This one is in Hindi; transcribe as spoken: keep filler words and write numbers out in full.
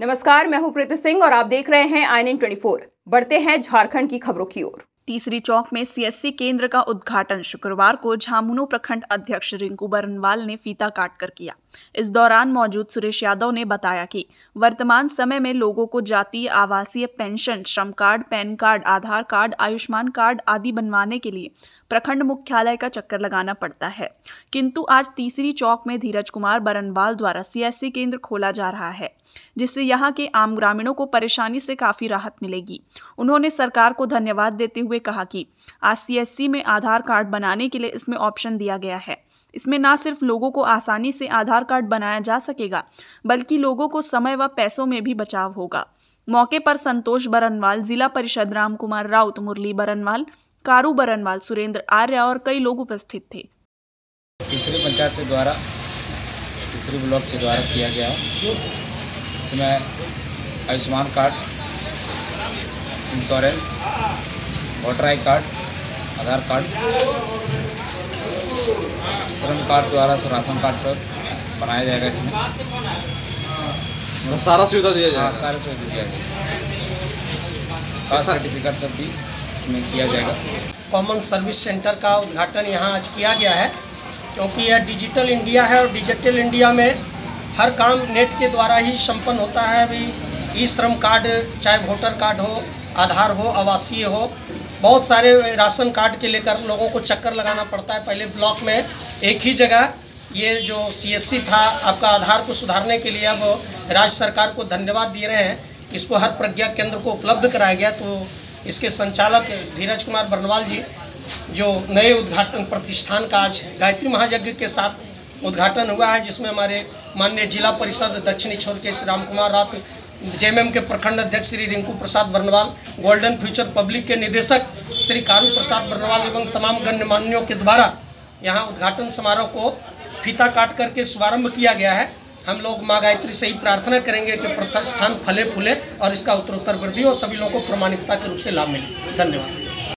नमस्कार, मैं हूं प्रीति सिंह और आप देख रहे हैं आई एन एन चौबीस। बढ़ते हैं झारखंड की खबरों की ओर। तीसरी चौक में सीएससी केंद्र का उद्घाटन शुक्रवार को झामुमो प्रखंड अध्यक्ष रिंकू बरनवाल ने फीता काटकर किया। इस दौरान मौजूद सुरेश यादव ने बताया कि वर्तमान समय में लोगों को जातीय, आवासीय, पेंशन, श्रम card, PAN card, Aadhaar card, Ayushman card आदि बनवाने के लिए प्रखंड मुख्यालय का चक्कर लगाना पड़ता है, किंतु आज तीसरी चौक में धीरज कुमार बरनवाल द्वारा सीएससी केंद्र खोला जा रहा है, जिससे यहाँ के आम ग्रामीणों को परेशानी से काफी राहत मिलेगी। उन्होंने सरकार को धन्यवाद देते हुए कहा कि आज सीएससी में आधार कार्ड बनाने के लिए इसमें ऑप्शन दिया गया है। इसमें ना सिर्फ लोगों को आसानी से आधार कार्ड बनाया जा सकेगा, बल्कि लोगों को समय व पैसों में भी बचाव होगा। मौके पर संतोष बरनवाल, जिला परिषद, रामकुमार राउत, मुरली बरनवाल, कारू बरनवाल, सुरेंद्र आर्य और कई लोग उपस्थित थे। तीसरी पंचायत से द्वारा तीसरी ब्लॉक के द्वारा किया गया इसमें Ayushman card, insurance, voter ID card, Aadhaar card, श्रम कार्ड द्वारा राशन कार्ड सब बनाया जाएगा। इसमें तो सारा सुविधा दिया जाएगा, सारा सुविधा दिया जाएगा। कास्ट सर्टिफिकेट सब भी इसमें किया जाएगा। कॉमन सर्विस सेंटर का उद्घाटन यहाँ आज किया गया है, क्योंकि यह डिजिटल इंडिया है और डिजिटल इंडिया में हर काम नेट के द्वारा ही संपन्न होता है। अभी ई श्रम कार्ड, चाहे वोटर कार्ड हो, आधार हो, आवासीय हो, बहुत सारे राशन कार्ड के लेकर लोगों को चक्कर लगाना पड़ता है। पहले ब्लॉक में एक ही जगह ये जो सीएससी था, आपका आधार को सुधारने के लिए अब राज्य सरकार को धन्यवाद दे रहे हैं कि इसको हर प्रज्ञा केंद्र को उपलब्ध कराया गया। तो इसके संचालक धीरज कुमार बरनवाल जी, जो नए उद्घाटन प्रतिष्ठान का आज गायत्री महायज्ञ के साथ उद्घाटन हुआ है, जिसमें हमारे माननीय जिला परिषद दक्षिणी छोर के श्री रामकुमार राउत, जेएमएम के प्रखंड अध्यक्ष Shri Rinku Prasad Barnwal, golden future public के निदेशक श्री कारू प्रसाद बरनवाल एवं तमाम गणमान्यों के द्वारा यहाँ उद्घाटन समारोह को फीता काट करके शुभारंभ किया गया है। हम लोग माँ गायत्री से ही प्रार्थना करेंगे कि प्रतिष्ठान फले फूले और इसका उत्तरोत्तर वृद्धि हो, सभी लोगों को प्रामाणिकता के रूप से लाभ मिले। धन्यवाद।